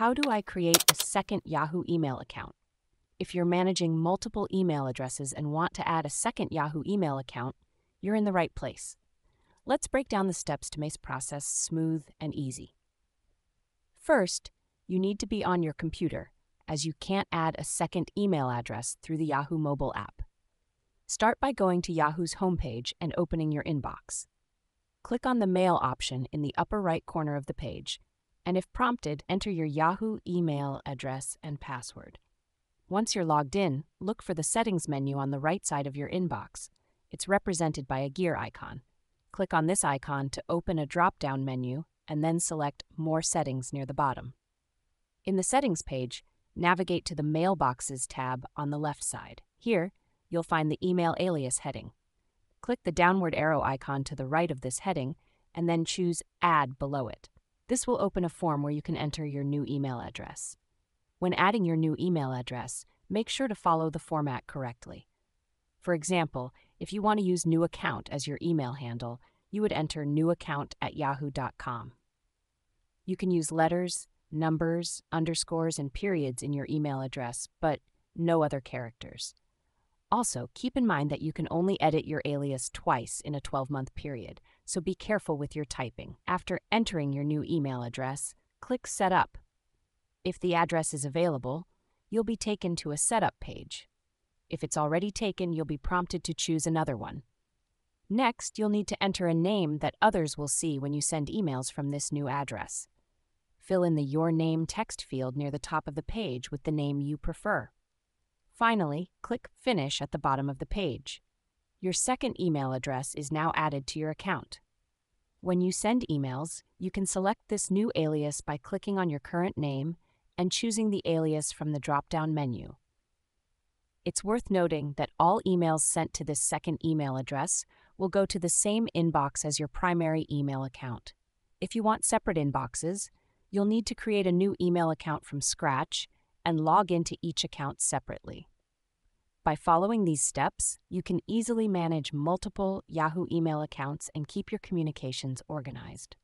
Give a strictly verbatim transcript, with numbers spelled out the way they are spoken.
How do I create a second Yahoo email account? If you're managing multiple email addresses and want to add a second Yahoo email account, you're in the right place. Let's break down the steps to make the process smooth and easy. First, you need to be on your computer, as you can't add a second email address through the Yahoo mobile app. Start by going to Yahoo's homepage and opening your inbox. Click on the Mail option in the upper right corner of the page, and if prompted, enter your Yahoo email address and password. Once you're logged in, look for the Settings menu on the right side of your inbox. It's represented by a gear icon. Click on this icon to open a drop-down menu and then select More Settings near the bottom. In the Settings page, navigate to the Mailboxes tab on the left side. Here, you'll find the Email Alias heading. Click the downward arrow icon to the right of this heading and then choose Add below it. This will open a form where you can enter your new email address. When adding your new email address, make sure to follow the format correctly. For example, if you want to use new account as your email handle, you would enter new account at yahoo dot com. You can use letters, numbers, underscores, and periods in your email address, but no other characters. Also, keep in mind that you can only edit your alias twice in a twelve-month period, so be careful with your typing. After entering your new email address, click Set Up. If the address is available, you'll be taken to a setup page. If it's already taken, you'll be prompted to choose another one. Next, you'll need to enter a name that others will see when you send emails from this new address. Fill in the Your Name text field near the top of the page with the name you prefer. Finally, click Finish at the bottom of the page. Your second email address is now added to your account. When you send emails, you can select this new alias by clicking on your current name and choosing the alias from the drop-down menu. It's worth noting that all emails sent to this second email address will go to the same inbox as your primary email account. If you want separate inboxes, you'll need to create a new email account from scratch and log into each account separately. By following these steps, you can easily manage multiple Yahoo email accounts and keep your communications organized.